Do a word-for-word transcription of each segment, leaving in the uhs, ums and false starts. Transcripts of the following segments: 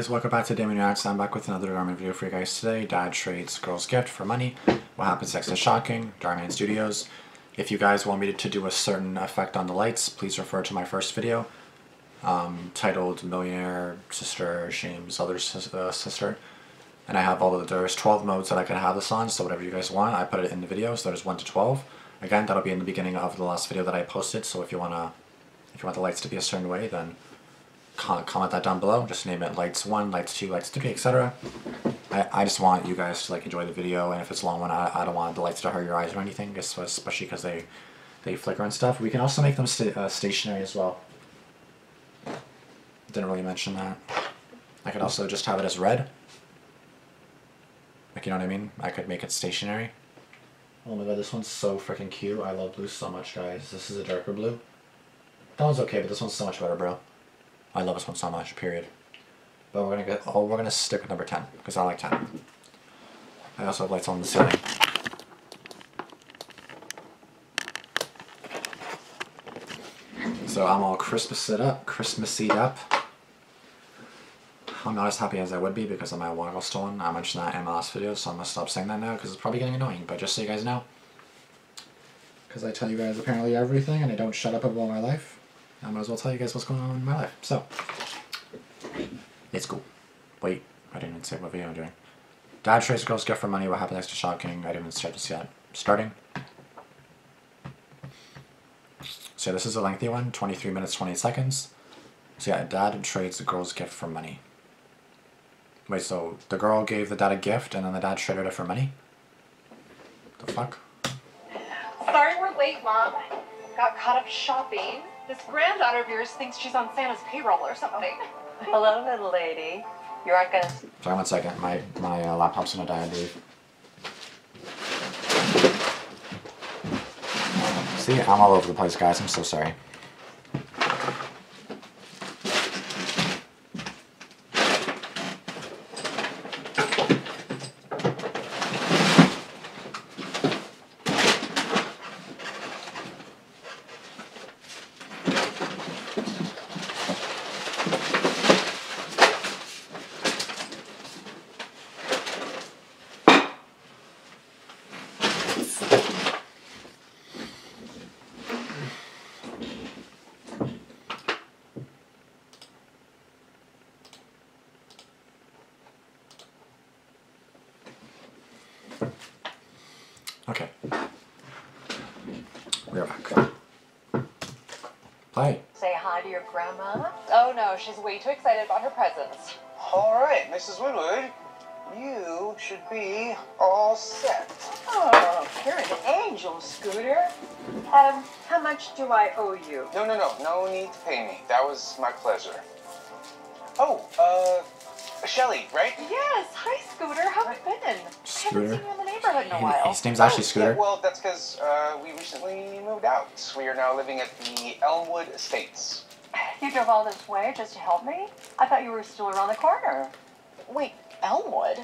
guys, welcome back to Damian Reacts. I'm back with another Dhar Mann video for you guys today. Dad trades girl's gift for money. What happens next is shocking. Dhar Mann Studios. If you guys want me to do a certain effect on the lights, please refer to my first video um, titled Millionaire Sister Shame's Other Sis uh, Sister. And I have all of the, there's twelve modes that I could have this on, so whatever you guys want, I put it in the video, so there's one to twelve. Again, that'll be in the beginning of the last video that I posted, so if you want to, if you want the lights to be a certain way, then comment that down below. Just name it lights one, lights two, lights three, et cetera. I, I just want you guys to like enjoy the video, and if it's a long one, I, I don't want the lights to hurt your eyes or anything, especially because they, they flicker and stuff. We can also make them st uh, stationary as well. Didn't really mention that. I could also just have it as red. Like, you know what I mean? I could make it stationary. Oh my god, this one's so freaking cute. I love blue so much, guys. This is a darker blue. That one's okay, but this one's so much better, bro. I love this one so much, period. But we're gonna get, oh, we're gonna stick with number ten, because I like ten. I also have lights on the ceiling. So I'm all Christmas it up, Christmassied up. I'm not as happy as I would be because of my water got stolen. I mentioned that in my last video, so I'm gonna stop saying that now because it's probably getting annoying, but just so you guys know. Because I tell you guys apparently everything and I don't shut up about my life. I might as well tell you guys what's going on in my life. So, let's go. Wait, I didn't even say what video I'm doing. Dad trades girl's gift for money. What happened next to shocking? I didn't even start this yet. Starting. So this is a lengthy one. twenty-three minutes, twenty seconds. So yeah, dad trades the girl's gift for money. Wait, so the girl gave the dad a gift and then the dad traded it for money? The fuck? Sorry we're late, Mom. Got caught up shopping. This granddaughter of yours thinks she's on Santa's payroll or something. Hello, little lady. You aren't gonna... Sorry, one second. My, my uh, laptop's gonna die, I believe. See, I'm all over the place, guys. I'm so sorry. Okay, we're back. Hi. Say hi to your grandma. Oh no, she's way too excited about her presents. All right, Missus Woodward, you should be all set. Oh, you're an angel, Scooter. Um, how much do I owe you? No, no, no, no need to pay me. That was my pleasure. Oh, uh... Shelly, right? Yes. Hi, Scooter. How have you been? Scooter. I haven't seen you in the neighborhood in a while. His name's actually Scooter. Yeah, well, that's because uh, we recently moved out. We are now living at the Elmwood Estates. You drove all this way just to help me? I thought you were still around the corner. Wait, Elmwood?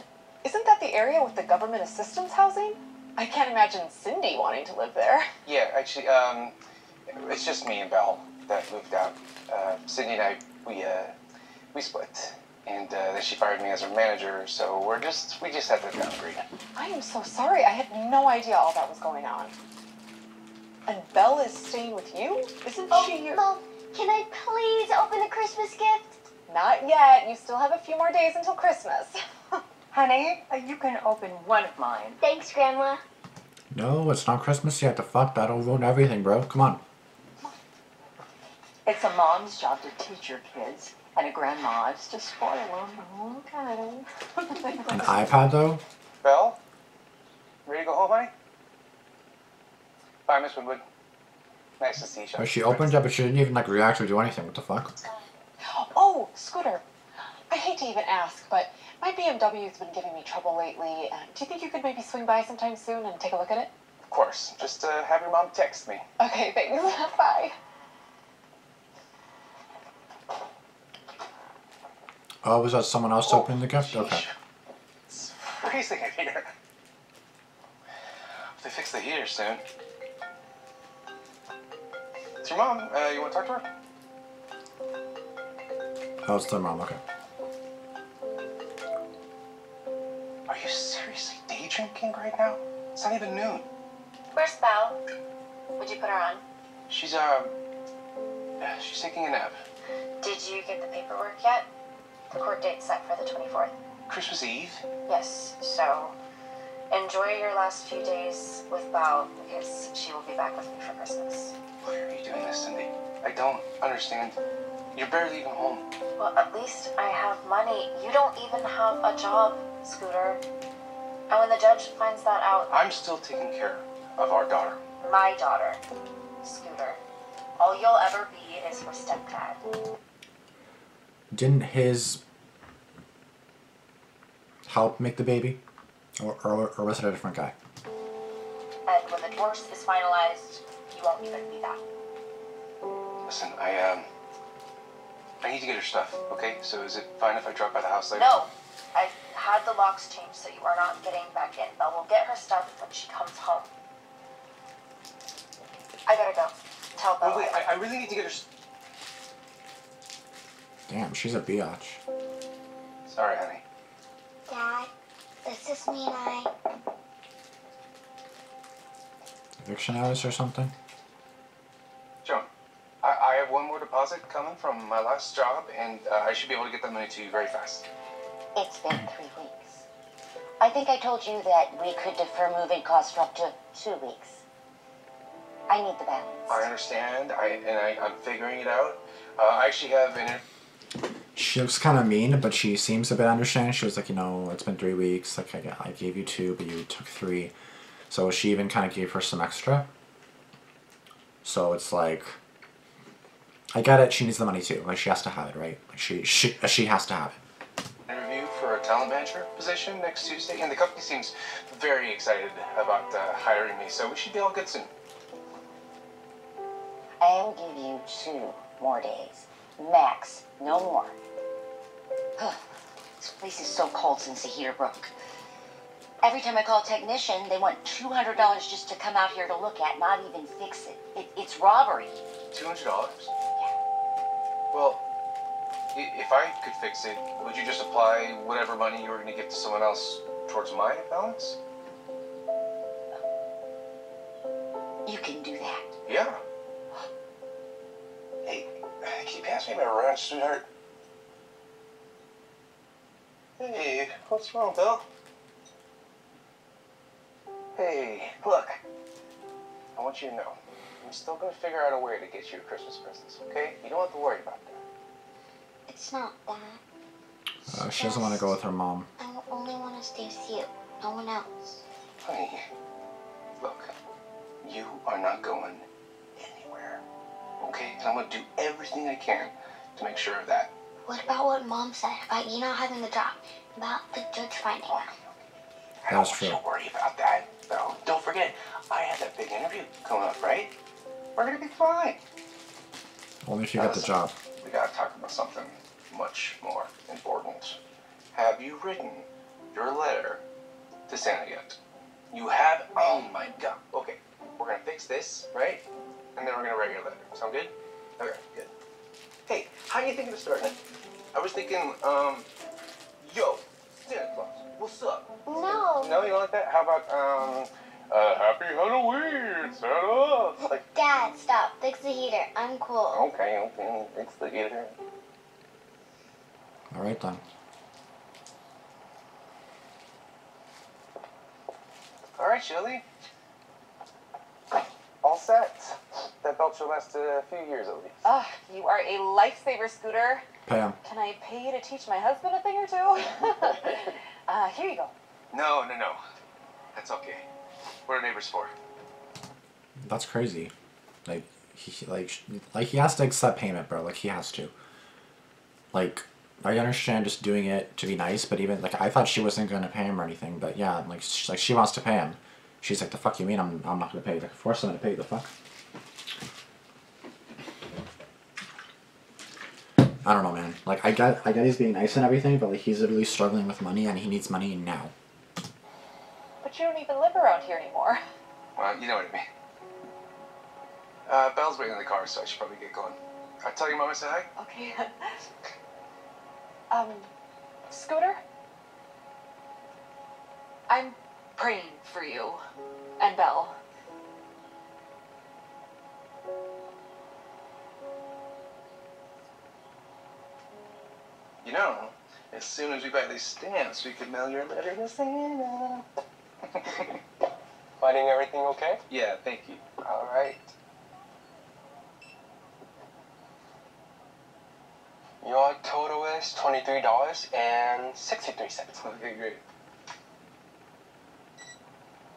Isn't that the area with the government assistance housing? I can't imagine Cindy wanting to live there. Yeah, actually, um, it's just me and Belle that moved out. Uh, Cindy and I, we, uh, we split. And uh, then she fired me as her manager, so we're just, we just had to downgrade. I am so sorry. I had no idea all that was going on. And Belle is staying with you? Isn't oh, she here? Mom, can I please open the Christmas gift? Not yet. You still have a few more days until Christmas. Honey, you can open one of mine. Thanks, Grandma. No, it's not Christmas yet. The fuck? That'll ruin everything, bro. Come on. It's a mom's job to teach your kids. And a grandma, it's just spoiling the whole time. An iPad, though? Belle? Ready to go home, honey? Bye, Miss Woodward. Nice to see you. Oh, she opened up, but she didn't even, like, react or do anything. What the fuck? Oh, Scooter. I hate to even ask, but my B M W's been giving me trouble lately. Uh, do you think you could maybe swing by sometime soon and take a look at it? Of course. Just uh, have your mom text me. Okay, thanks. Bye. Oh, was that someone else oh, opening the gift? Geez. Okay. It's freezing in here. They fix the heater soon. It's your mom. Uh, you want to talk to her? Oh, it's their mom. Okay. Are you seriously day drinking right now? It's not even noon. Where's Belle? Would you put her on? She's, uh, she's taking a nap. Did you get the paperwork yet? The court date's set for the twenty-fourth. Christmas Eve? Yes, so enjoy your last few days with Belle because she will be back with me for Christmas. Why are you doing this, Cindy? I don't understand. You're barely even home. Well, at least I have money. You don't even have a job, Scooter. And when the judge finds that out... I'm still taking care of our daughter. My daughter, Scooter. All you'll ever be is her stepdad. Didn't his help make the baby? Or, or, or was it a different guy? And when the divorce is finalized, you won't even be that. Listen, I, um... I need to get her stuff, okay? So is it fine if I drop by the house later? No. I had the locks changed so you are not getting back in. But we'll get her stuff when she comes home. I gotta go. Tell Belle. Wait, wait, I, I really need to get her... Damn, she's a biatch. Sorry, honey. Dad, does this mean I... Eviction notice or something? One more deposit coming from my last job, and uh, I should be able to get that money to you very fast. It's been three weeks. I think I told you that we could defer moving costs for up to two weeks. I need the balance. I understand, I and I, I'm figuring it out. Uh, I actually have an... She looks kind of mean, but she seems a bit understanding. She was like, you know, it's been three weeks. Like, I, I gave you two, but you took three. So she even kind of gave her some extra. So it's like... I get it. She needs the money too. Like she has to have it, right? Like she she she has to have it. Interview for a talent manager position next Tuesday, and the company seems very excited about uh, hiring me. So we should be all good soon. I will give you two more days, max, no more. This place is so cold since the heater broke. Every time I call a technician, they want two hundred dollars just to come out here to look at, not even fix it. it it's robbery. Two hundred dollars. Well, if I could fix it, would you just apply whatever money you were going to give to someone else towards my balance? You can do that. Yeah. Hey, can you pass me my wrench, sweetheart? Hey, what's wrong, Bill? Hey, look. I want you to know. I'm still going to figure out a way to get you a Christmas present, okay? You don't have to worry about that. It's not that. It's uh, she doesn't want to go with her mom. I only want to stay with you. No one else. Honey, look. You are not going anywhere, okay? And I'm going to do everything I can to make sure of that. What about what Mom said about you not having the job? About the judge finding out? I don't want you to worry about that, though. Don't forget, I have that big interview coming up, right? We're gonna be fine. Only if you now, got the listen, job. We gotta talk about something much more important. Have you written your letter to Santa yet? You have? Oh my god. Okay, we're gonna fix this, right? And then we're gonna write your letter. Sound good? Okay, good. Hey, how do you think of starting it? I was thinking, um, yo, Santa Claus, what's up? No. No, you don't like that? How about, um... Uh, happy Halloween, Santa! Like, Dad, stop. Fix the heater. I'm cool. Okay, okay. Fix the heater. Alright then. Alright, Shirley. All set. That belt should last a few years at least. Ah, oh, you are a lifesaver, Scooter. Pam. Can I pay you to teach my husband a thing or two? uh, here you go. No, no, no. That's okay. What are neighbors for? That's crazy. Like, he like like he has to accept payment, bro. Like he has to. Like, I understand just doing it to be nice, but even like I thought she wasn't gonna pay him or anything. But yeah, like she, like she wants to pay him. She's like, the fuck you mean? I'm I'm not gonna pay you. Like, of course I'm gonna pay you. The fuck. I don't know, man. Like I get I get he's being nice and everything, but like he's literally struggling with money and he needs money now. You don't even live around here anymore. Well, you know what I mean. Uh, Belle's waiting in the car, so I should probably get going. I'll tell your mom I said hi. Okay. um, Scooter? I'm praying for you and Belle. You know, as soon as we buy these stamps, we could mail your letter to Santa. Finding everything okay? Yeah, thank you. All right. Your total is twenty-three dollars and sixty-three cents. Okay, great.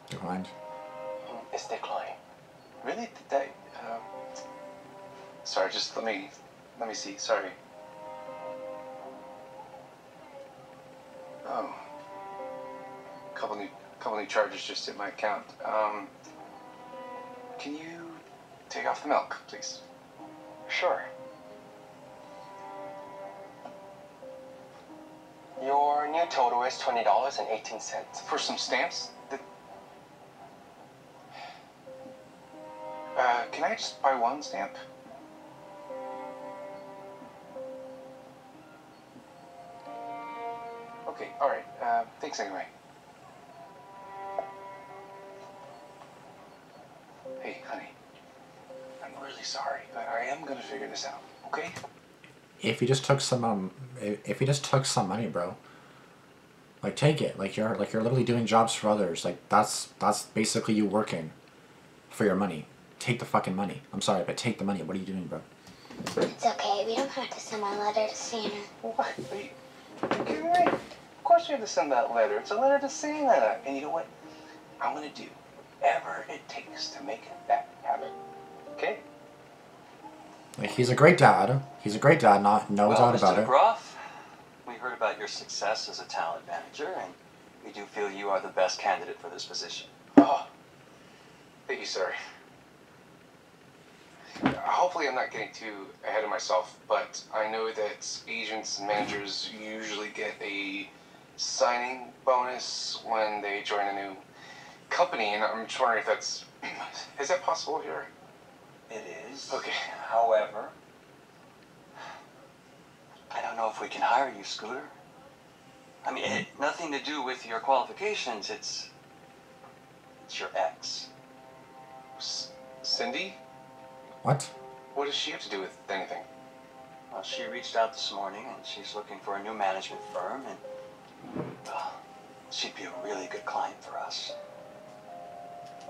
Declined. It's declined. Really? Did that? Um, sorry, just let me let me see. Sorry. Um, couple new couple new charges just hit my account. Um, can you take off the milk, please? Sure. Your new total is twenty dollars and eighteen cents for some stamps. That... Uh, can I just buy one stamp? Okay, all right. Uh, thanks anyway. Hey, honey, I'm really sorry, but I am gonna figure this out. Okay? If you just took some, um, if you just took some money, bro, like take it. Like you're, like you're literally doing jobs for others. Like that's, that's basically you working for your money. Take the fucking money. I'm sorry, but take the money. What are you doing, bro? It's okay. We don't have to send my letter to Santa. What? Are you, are you kidding me? Of course you have to send that letter. It's a letter to Santa. And you know what? I'm gonna do whatever it takes to make that happen. Okay? Like, he's a great dad. He's a great dad, not no well, doubt about Mister it. Groff, we heard about your success as a talent manager, and we do feel you are the best candidate for this position. Oh, thank you, sir. Hopefully I'm not getting too ahead of myself, but I know that agents and managers usually get a signing bonus when they join a new company, and I'm just wondering if that's... is that possible here? It is. Okay. However, I don't know if we can hire you, Scooter. I mean, it, nothing to do with your qualifications. It's, it's your ex. S Cindy? What? What does she have to do with anything? Well, she reached out this morning, and she's looking for a new management firm, and uh, she'd be a really good client for us.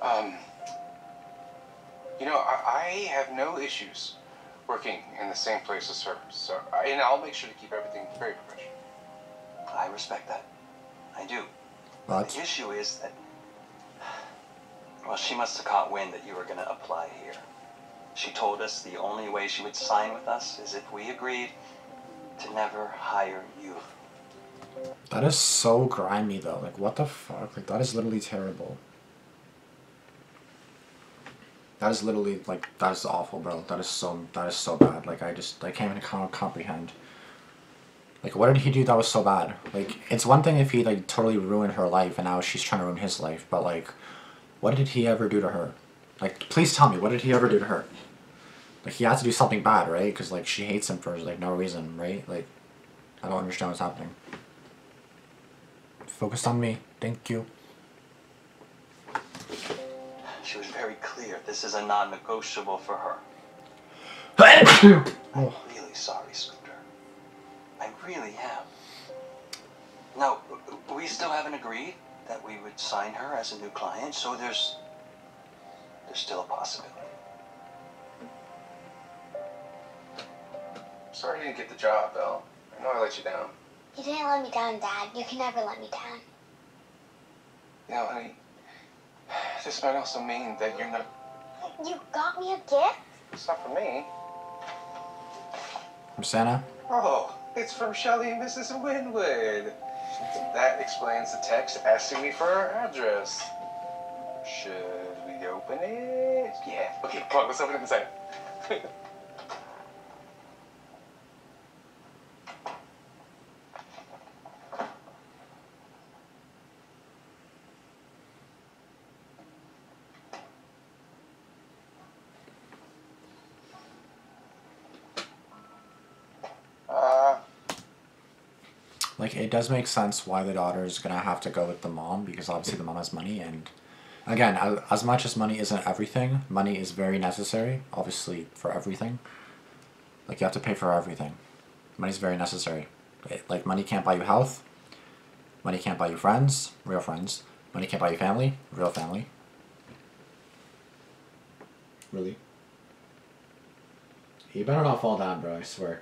Um... You know, I, I have no issues working in the same place as her, so I, and I'll make sure to keep everything very professional. I respect that. I do. But the issue is that, well, she must have caught wind that you were going to apply here. She told us the only way she would sign with us is if we agreed to never hire you. That is so grimy, though. Like, what the fuck? Like, that is literally terrible. That is literally, like, that is awful, bro. That is so, that is so bad. Like, I just, I can't even comprehend. Like, what did he do that was so bad? Like, it's one thing if he, like, totally ruined her life and now she's trying to ruin his life, but, like, what did he ever do to her? Like, please tell me, what did he ever do to her? Like, he has to do something bad, right? Because, like, she hates him for, like, no reason, right? Like, I don't understand what's happening. Focus on me. Thank you. She was very clear. This is a non-negotiable for her. I'm really sorry, Scooter. I really am. Now, we still haven't agreed that we would sign her as a new client, so there's... there's still a possibility. Sorry I didn't get the job, Belle. I know I let you down. You didn't let me down, Dad. You can never let me down. You know, honey... this might also mean that you're not... You got me a gift? It's not for me. From Santa? Oh, it's from Shelly and Missus Winwood. That explains the text asking me for our address. Should we open it? Yeah. Okay, come on, let's open it inside. like, it does make sense why the daughter is going to have to go with the mom, because obviously the mom has money. And again, as much as money isn't everything, money is very necessary, obviously, for everything. Like, you have to pay for everything. Money's very necessary. It, like, money can't buy you health. Money can't buy you friends, real friends. Money can't buy you family, real family. Really? You better not fall down, bro, I swear.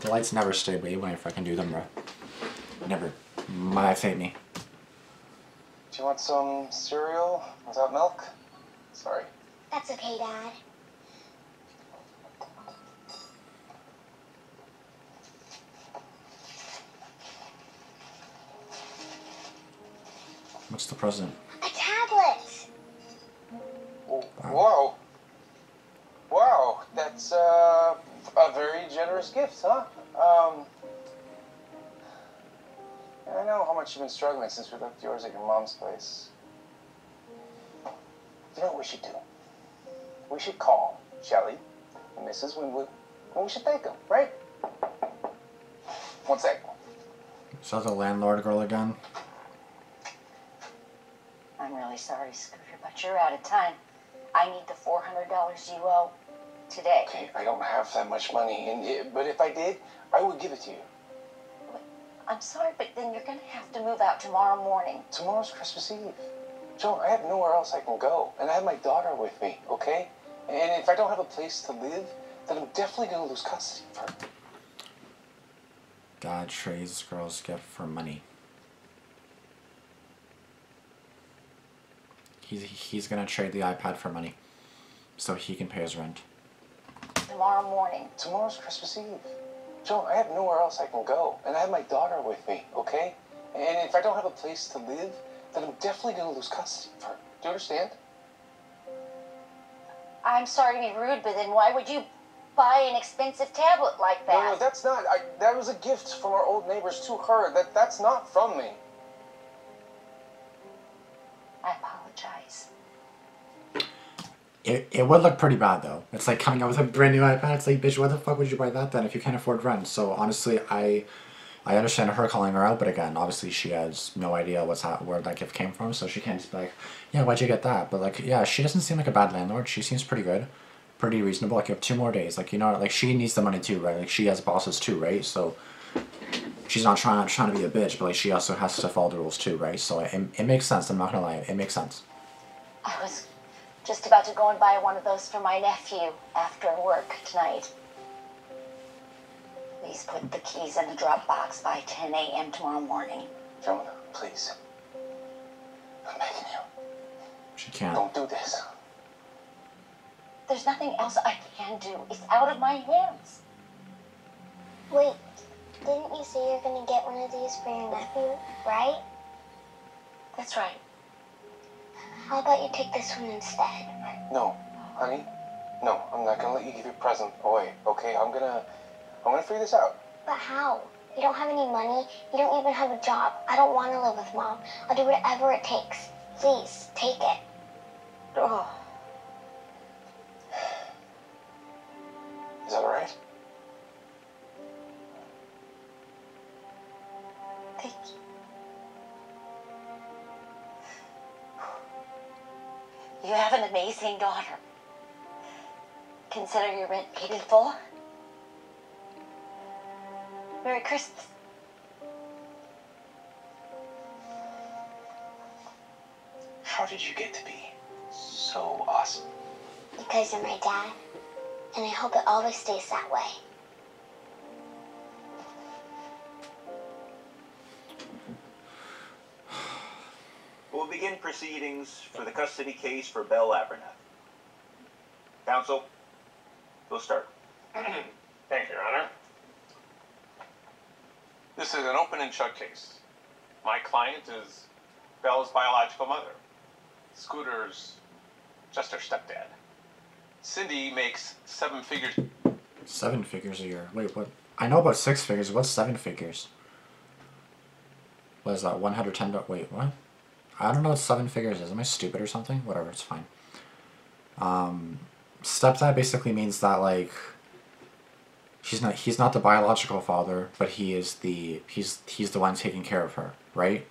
The lights never stay with you when I fucking do them, bro. Never. My fate me. Do you want some cereal without milk? Sorry. That's okay, Dad. What's the present? A tablet! Wow. Whoa. Wow, that's uh, a very generous gift, huh? Um, I know how much you've been struggling since we left yours at your mom's place. You know what we should do? We should call Shelley and Missus Winwood, and we should thank them, right? One sec. Is that the landlord girl again? I'm really sorry, Scooter, but you're out of time. I need the four hundred dollars you owe today. Okay, I don't have that much money, and but if I did, I would give it to you. I'm sorry, but then you're going to have to move out tomorrow morning. Tomorrow's Christmas Eve. Joan, I have nowhere else I can go, and I have my daughter with me, okay? And if I don't have a place to live, then I'm definitely going to lose custody of her. God trades girls' gift for money. He's, he's going to trade the iPad for money so he can pay his rent. Tomorrow morning. Tomorrow's Christmas Eve. Joan, I have nowhere else I can go, and I have my daughter with me, okay? And if I don't have a place to live, then I'm definitely going to lose custody of her. Do you understand? I'm sorry to be rude, but then why would you buy an expensive tablet like that? No, no, that's not. I, that was a gift from our old neighbors to her. That, that's not from me. I apologize. It, it would look pretty bad, though. It's like coming out with a brand new iPad. It's like, bitch, why the fuck would you buy that then if you can't afford rent? So, honestly, I I understand her calling her out, but again, obviously she has no idea what's ha where that gift came from, so she can't just be like, yeah, why'd you get that? But, like, yeah, she doesn't seem like a bad landlord. She seems pretty good, pretty reasonable. Like, you have two more days. Like, you know, like, she needs the money, too, right? Like, she has bosses, too, right? So, she's not trying, trying to be a bitch, but, like, she also has to follow the rules, too, right? So, it, it makes sense. I'm not gonna lie. It makes sense. I was just about to go and buy one of those for my nephew after work tonight. Please put the keys in the drop box by ten A M tomorrow morning. Jonah, please. I'm begging you. She can't. Don't do this. There's nothing else I can do. It's out of my hands. Wait, didn't you say you're going to get one of these for your nephew, right? That's right. How about you take this one instead? No, honey. No, I'm not gonna let you give your present away. Okay, I'm gonna, I'm gonna figure this out. But how? You don't have any money. You don't even have a job. I don't want to live with Mom. I'll do whatever it takes. Please, take it. Oh. Is that all right? Thank you. You have an amazing daughter. Consider your rent paid in full. Merry Christmas. How did you get to be so awesome? Because you're my dad, and I hope it always stays that way. We'll begin proceedings for the custody case for Belle Abernathy. Counsel, we'll start. Thank you, Your Honor. This is an open and shut case. My client is Belle's biological mother. Scooter's just her stepdad. Cindy makes seven figures. Seven figures a year? Wait, what? I know about six figures. What's seven figures? What is that? one hundred ten, wait, what? I don't know what seven figures is. Am I stupid or something? Whatever, it's fine. Um, stepdad basically means that, like, she's not, he's not the biological father, but he is the, he's, he's the one taking care of her, right?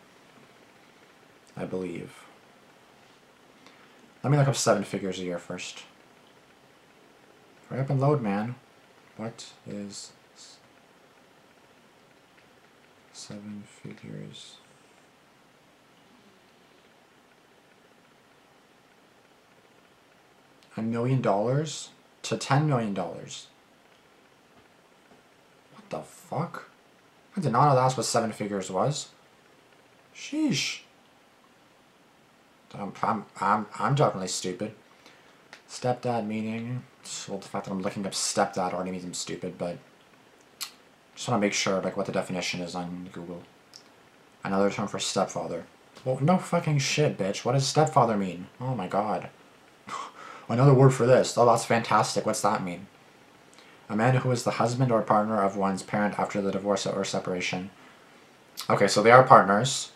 I believe. Let me look up seven figures a year first. Hurry up and load, man. What is seven figures? A million dollars to ten million dollars. What the fuck? I did not know that's what seven figures was. Sheesh. I'm I'm I'm I'm definitely stupid. Stepdad meaning, well, the fact that I'm looking up stepdad already means I'm stupid, but just want to make sure like what the definition is on Google. Another term for stepfather. Well, no fucking shit, bitch. What does stepfather mean? Oh my god. Another word for this. Oh, that's fantastic. What's that mean? A man who is the husband or partner of one's parent after the divorce or separation. Okay, so they are partners.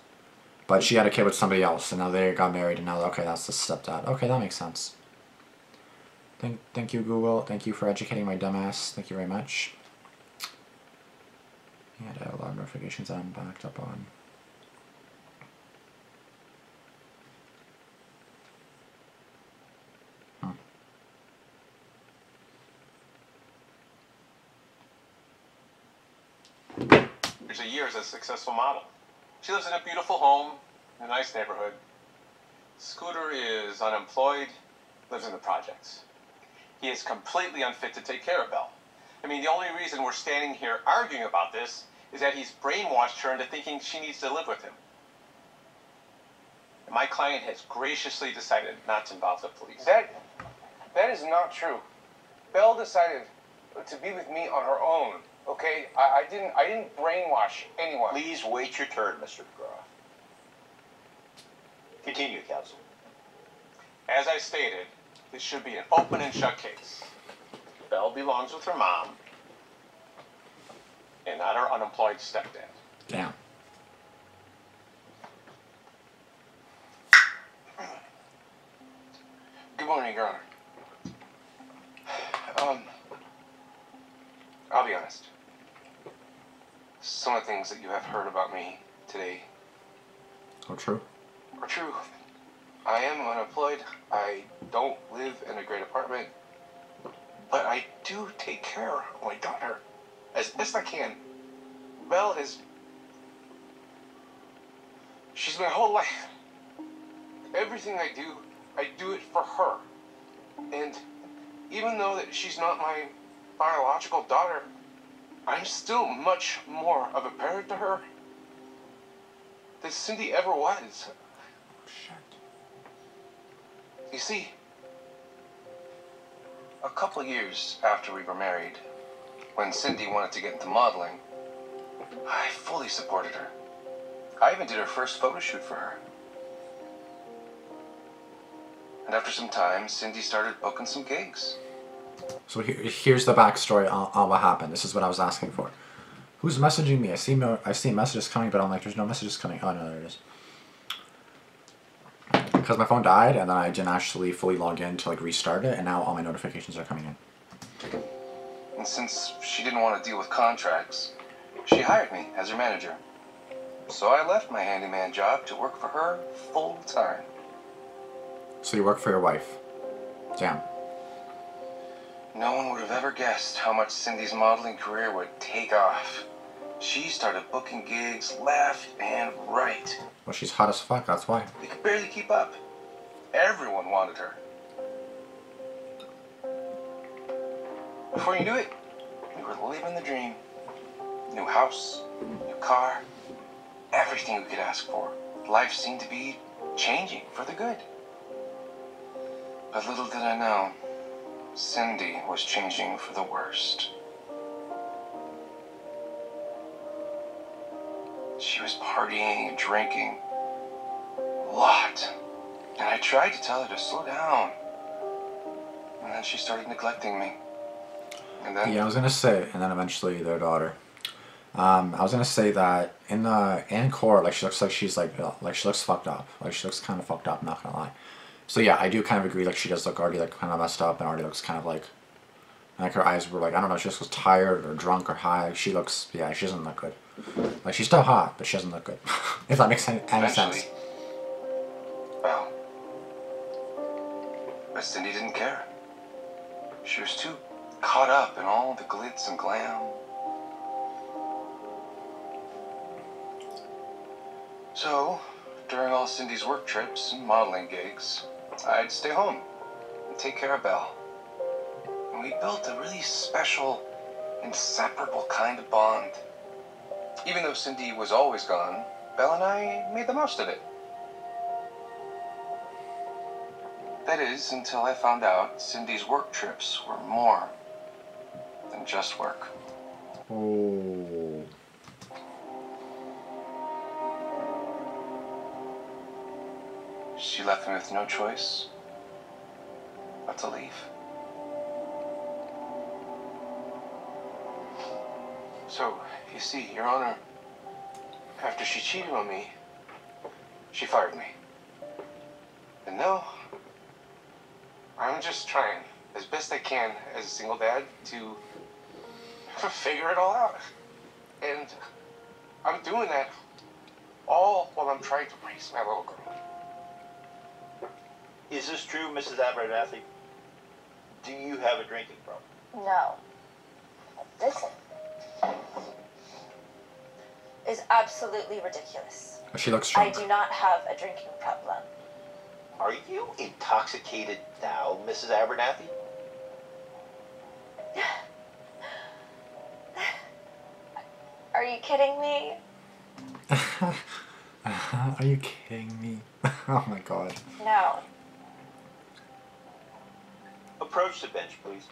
But she had a kid with somebody else, and now they got married, and now, okay, that's the stepdad. Okay, that makes sense. Thank, thank you, Google. Thank you for educating my dumbass. Thank you very much. And I have a lot of notifications that I'm backed up on. Huh. There's a year as a successful model. She lives in a beautiful home in a nice neighborhood. Scooter is unemployed, lives in the projects. He is completely unfit to take care of Belle. I mean, the only reason we're standing here arguing about this is that he's brainwashed her into thinking she needs to live with him. And my client has graciously decided not to involve the police. That, that is not true. Belle decided to be with me on her own. Okay, I, I didn't. I didn't brainwash anyone. Please wait your turn, Mister McGraw. Continue, counsel. As I stated, this should be an open and shut case. Belle belongs with her mom, and not her unemployed stepdad. Damn. Good morning, Your Honor. Um, I'll be honest. Some of the things that you have heard about me today are true. Are true. I am unemployed. I don't live in a great apartment. But I do take care of my daughter as best I can. Belle is... she's my whole life. Everything I do, I do it for her. And even though that she's not my biological daughter, I'm still much more of a parent to her than Cindy ever was. Shit. You see, a couple years after we were married, when Cindy wanted to get into modeling, I fully supported her. I even did her first photo shoot for her. And after some time, Cindy started booking some gigs. So here, here's the backstory on, on what happened. This is what I was asking for. Who's messaging me? I see no, I see messages coming, but I'm like, there's no messages coming. Oh, no, there it is. Because my phone died, and then I didn't actually fully log in to like restart it, and now all my notifications are coming in. And since she didn't want to deal with contracts, she hired me as her manager. So I left my handyman job to work for her full time. So you work for your wife. Damn. No one would have ever guessed how much Cindy's modeling career would take off. She started booking gigs left and right. Well, she's hot as fuck, that's why. We could barely keep up. Everyone wanted her. Before you knew it, we were living the dream. New house, new car, everything we could ask for. Life seemed to be changing for the good. But little did I know, Cindy was changing for the worst. She was partying and drinking a lot. And I tried to tell her to slow down. And then she started neglecting me. And then, yeah, I was going to say, and then eventually their daughter. Um, I was gonna say that in the in court, like she looks like she's like like she looks fucked up. Like she looks kind of fucked up. Not gonna lie. So yeah, I do kind of agree. Like she does look already like kind of messed up and already looks kind of like like her eyes were like, I don't know. She just was tired or drunk or high. She looks, yeah, she doesn't look good. Like she's still hot, but she doesn't look good. If that makes any, any sense. Well, but Cindy didn't care. She was too caught up in all the glitz and glam. So, during all Cindy's work trips and modeling gigs, I'd stay home and take care of Belle. And we built a really special, inseparable kind of bond. Even though Cindy was always gone, Belle and I made the most of it. That is, until I found out Cindy's work trips were more than just work. Oh. She left me with no choice but to leave. So, you see, Your Honor, after she cheated on me, she fired me. And no, I'm just trying as best I can as a single dad to figure it all out. And I'm doing that all while I'm trying to raise my little girl. Is this true, Missus Abernathy? Do you have a drinking problem? No. Listen. Is absolutely ridiculous. She looks drunk. I do not have a drinking problem. Are you intoxicated now, Missus Abernathy? Are you kidding me? Are you kidding me? Oh my god. No. Approach the bench, please.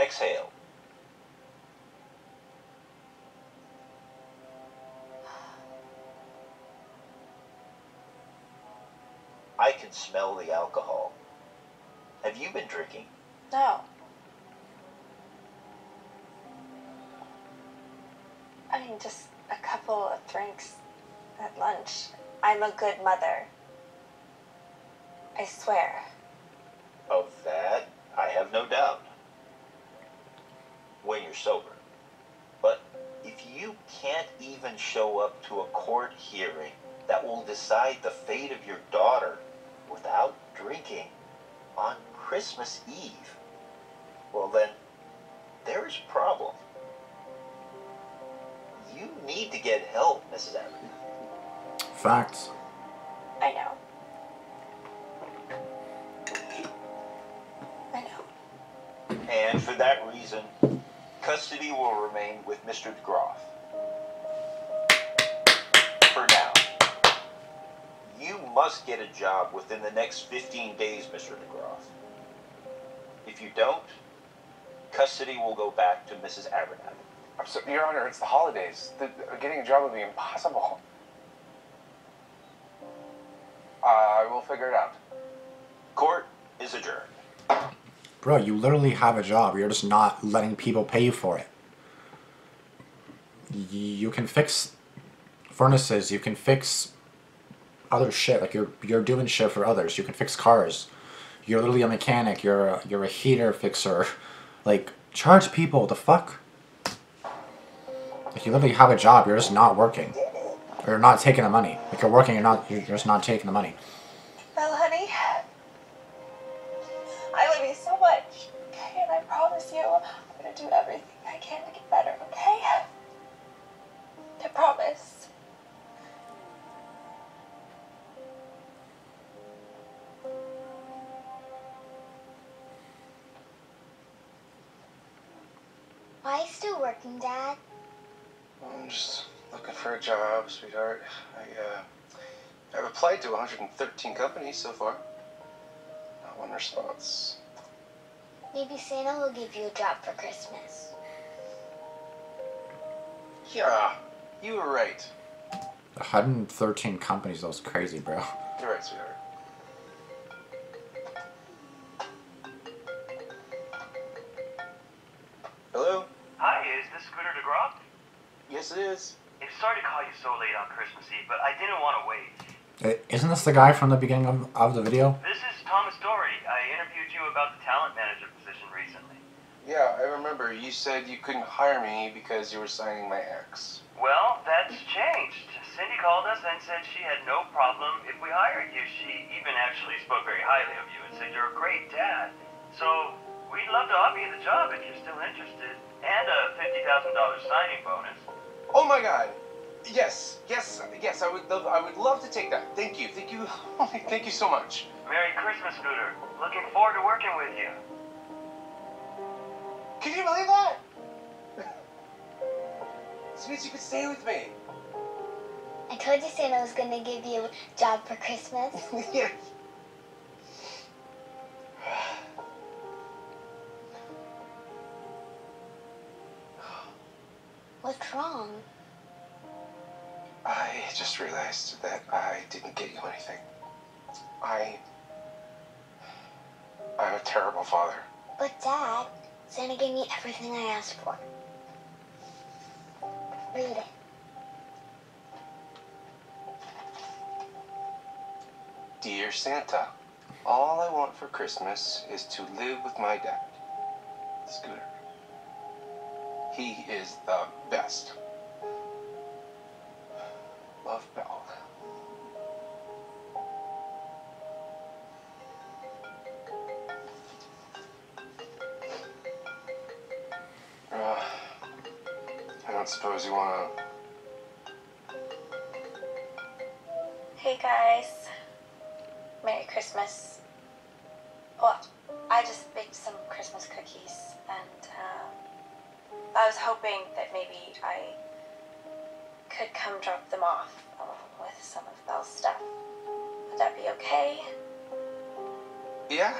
Exhale. I can smell the alcohol. Have you been drinking? No. I mean, just a couple of drinks at lunch. I'm a good mother. I swear. Of that, I have no doubt. When you're sober. But if you can't even show up to a court hearing that will decide the fate of your daughter without drinking on Christmas Eve, well then, there is a problem. You need to get help, Missus Abbott. Facts. I know. I know. And for that reason, custody will remain with Mister DeGroff. For now. You must get a job within the next fifteen days, Mister DeGroff. If you don't, custody will go back to Missus Abernathy. I'm so, Your Honor, it's the holidays. The, getting a job would be impossible. Uh, I will figure it out. Court is adjourned. Bro, you literally have a job. You're just not letting people pay you for it. You can fix furnaces. You can fix other shit. Like you're you're doing shit for others. You can fix cars. You're literally a mechanic. You're a, you're a heater fixer. Like charge people. The fuck. Like you literally have a job. You're just not working. Or you're not taking the money. Like you're working. You're not. You're just not taking the money. Well, honey. I love you so much, okay? And I promise you, I'm going to do everything I can to get better, okay? I promise. Why are you still working, Dad? I'm just looking for a job, sweetheart. I, uh, I've applied to one hundred thirteen companies so far. One response. Maybe Santa will give you a job for Christmas. Yeah, You were right. one hundred thirteen companies, that was crazy, bro. You're right, sweetheart. Hello? Hi, is this Scooter DeGrom? Yes, it is. It's sorry to call you so late on Christmas Eve, but I didn't want to wait. Isn't this the guy from the beginning of, of the video? This is Thomas Dorey. I interviewed you about the talent manager position recently. Yeah, I remember. You said you couldn't hire me because you were signing my ex. Well, that's changed. Cindy called us and said she had no problem if we hired you. She even actually spoke very highly of you and said you're a great dad. So we'd love to offer you the job if you're still interested, and a fifty thousand dollar signing bonus. Oh my God! Yes, yes, yes. I would love, I would love to take that. Thank you, thank you, thank you so much. Merry Christmas, Scooter. Looking forward to working with you. Can you believe that? This means you can stay with me. I told you Santa was gonna give you a job for Christmas. Yeah. What's wrong? I just realized that I didn't get you anything. I... I'm a terrible father. But Dad, Santa gave me everything I asked for. Read it. Dear Santa, all I want for Christmas is to live with my dad, Scooter. He is the best. Love, Belle. Uh, I don't suppose you wanna... Hey guys. Merry Christmas. Well, I just baked some Christmas cookies and, um... I was hoping that maybe I could come drop them off along with some of Belle's stuff. Would that be okay? Yeah.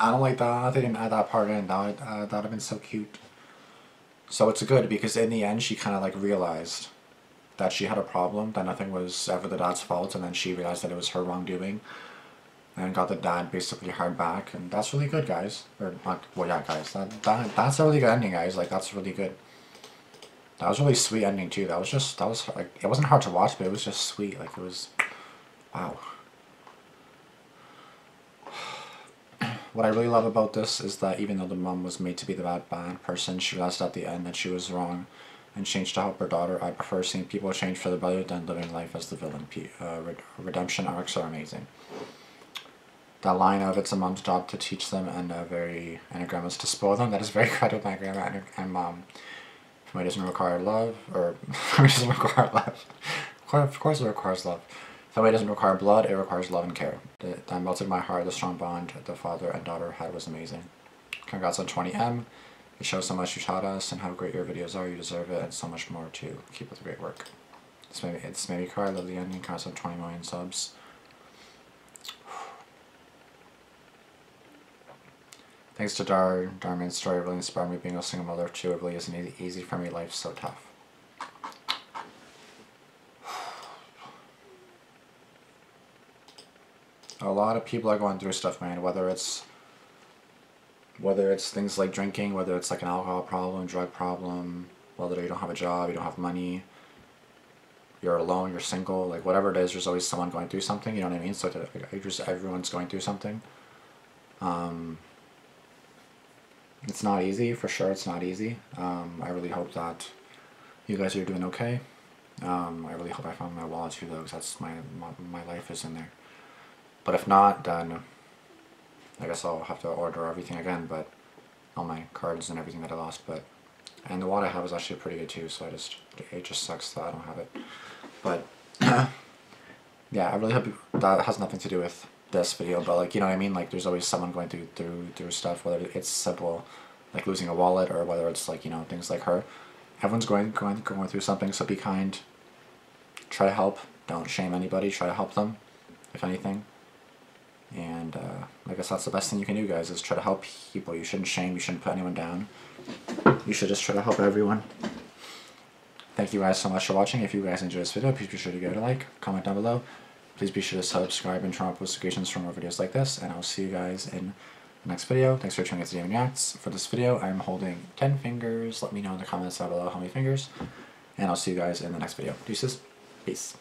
I don't like that. They didn't add that part in. That would uh, have been so cute. So it's good because in the end she kind of like realized that she had a problem, that nothing was ever the dad's fault, and then she realized that it was her wrongdoing. And got the dad basically hard back, and that's really good, guys. Or not, well, yeah, guys. That, that that's a really good ending, guys. Like that's really good. That was a really sweet ending too. That was just that was like it wasn't hard to watch, but it was just sweet. Like it was, wow. What I really love about this is that even though the mom was made to be the bad bad person, she realized at the end that she was wrong, and changed to help her daughter. I prefer seeing people change for the better than living life as the villain. Uh, redemption arcs are amazing. That line of it's a mom's job to teach them and a very and a grandma's to spoil them. That is very credible with my grandma and, her, and mom. Family doesn't require love, or family doesn't require love. Of course, it requires love. Family doesn't require blood; it requires love and care. That, that melted my heart. The strong bond the father and daughter had was amazing. Congrats on twenty M. It shows how much you taught us and how great your videos are. You deserve it, and so much more too. Keep up the great work. This made me, it's made me cry. I love the ending. Congrats on twenty million subs. Thanks to Dhar, Dhar Mann's story really inspired me. Being a single mother too, it really isn't easy, easy for me. Life's so tough. A lot of people are going through stuff, man. Whether it's whether it's things like drinking, whether it's like an alcohol problem, drug problem, whether you don't have a job, you don't have money, you're alone, you're single, like whatever it is, there's always someone going through something. You know what I mean? So just everyone's going through something. Um. It's not easy, for sure it's not easy. Um, I really hope that you guys are doing okay. Um, I really hope I found my wallet too, though, because that's my, my, my life is in there. But if not, then I guess I'll have to order everything again, but all my cards and everything that I lost. But and the wallet I have is actually pretty good too, so I just it just sucks that I don't have it. But yeah, I really hope you, that has nothing to do with this video, but like, you know what I mean, like there's always someone going through through through stuff, whether it's simple like losing a wallet or whether it's like, you know, things like her. Everyone's going going going through something, so be kind, try to help, don't shame anybody, try to help them if anything. And uh, I guess that's the best thing you can do, guys, is try to help people. You shouldn't shame, you shouldn't put anyone down. You should just try to help everyone. Thank you guys so much for watching. If you guys enjoyed this video, please be sure to give it a like, comment down below. Please be sure to subscribe and turn on post notifications for more videos like this, and I'll see you guys in the next video. Thanks for tuning in to Damian Reacts. For this video, I'm holding ten fingers. Let me know in the comments down below how many fingers, and I'll see you guys in the next video. Deuces. Peace.